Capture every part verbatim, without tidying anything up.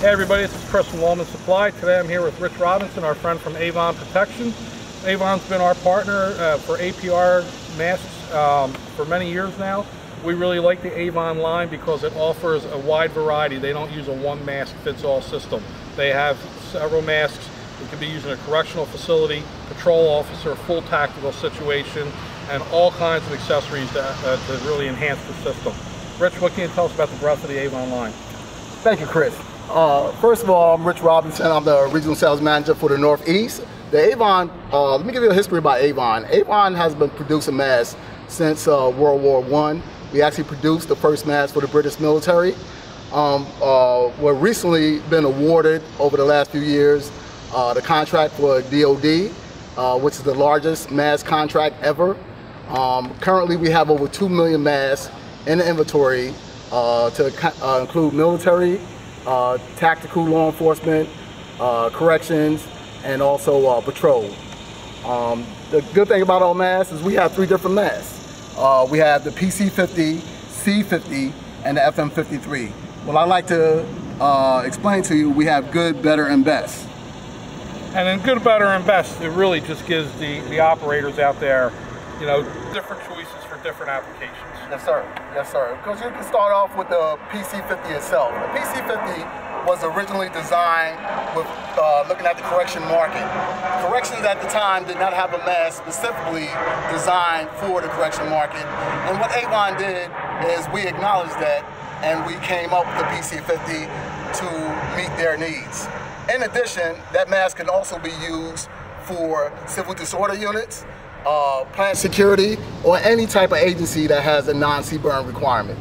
Hey everybody, this is Chris from Lawmen Supply. Today I'm here with Rich Robinson, our friend from Avon Protection. Avon's been our partner uh, for A P R masks um, for many years now. We really like the Avon line because it offers a wide variety. They don't use a one mask fits all system. They have several masks. It can be used in a correctional facility, patrol officer, full tactical situation, and all kinds of accessories to, uh, to really enhance the system. Rich, what can you tell us about the breadth of the Avon line? Thank you, Chris. Uh, first of all, I'm Rich Robinson. I'm the regional sales manager for the Northeast. The Avon, uh, let me give you a history about Avon. Avon has been producing masks since uh, World War One. We actually produced the first mask for the British military. Um, uh, we're recently been awarded over the last few years uh, the contract for D O D, uh, which is the largest mask contract ever. Um, currently, we have over two million masks in the inventory uh, to uh, include military, Uh, tactical law enforcement, uh, corrections, and also uh, patrol. Um, the good thing about our masks is we have three different masks. Uh, we have the P C fifty, C fifty, and the F M fifty-three. Well, I'd like to uh, explain to you, we have good, better, and best. And in good, better, and best, it really just gives the, the operators out there, you know, different choices for different applications. Yes, sir. Yes, sir. Because you can start off with the P C fifty itself. The P C fifty was originally designed with uh, looking at the correction market. Corrections at the time did not have a mask specifically designed for the correction market. And what Avon did is we acknowledged that and we came up with the P C fifty to meet their needs. In addition, that mask can also be used for civil disorder units, Uh, plant security, or any type of agency that has a non-C burn requirement.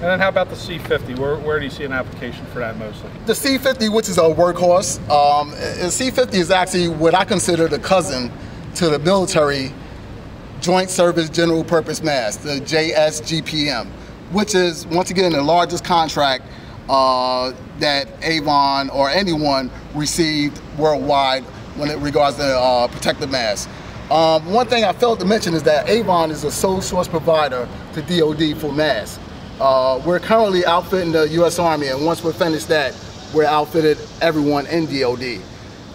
And then how about the C fifty? Where, where do you see an application for that mostly? The C fifty, which is a workhorse, um, C fifty is actually what I consider the cousin to the military Joint Service General Purpose Mask, the J S G P M, which is, once again, the largest contract uh, that Avon or anyone received worldwide when it regards to uh, protective masks. Um, one thing I failed to mention is that Avon is a sole source provider to D O D for masks. Uh, we're currently outfitting the U S Army, and once we're finished that, we're outfitted everyone in D O D.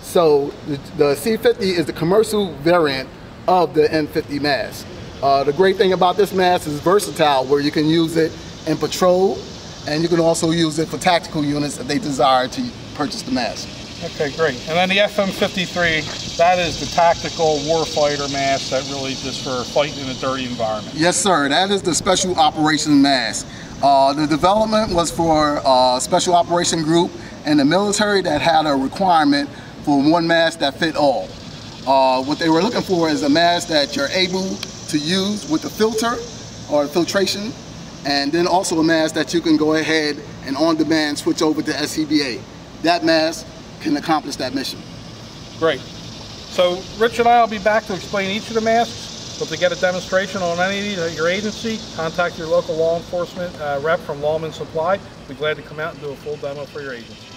So the, the C fifty is the commercial variant of the N fifty mask. Uh, the great thing about this mask is versatile, where you can use it in patrol, and you can also use it for tactical units if they desire to purchase the mask. Okay, great. And then the F M fifty-three, that is the tactical warfighter mask that really just for fighting in a dirty environment. Yes, sir. That is the special operation mask. Uh, the development was for a special operation group in the military that had a requirement for one mask that fit all. Uh, what they were looking for is a mask that you're able to use with a filter or filtration, and then also a mask that you can go ahead and on demand switch over to S C B A. That mask can accomplish that mission. Great. So Rich and I will be back to explain each of the masks, but to get a demonstration on any of these at your agency, contact your local law enforcement uh, rep from Lawmen Supply. We'll be glad to come out and do a full demo for your agency.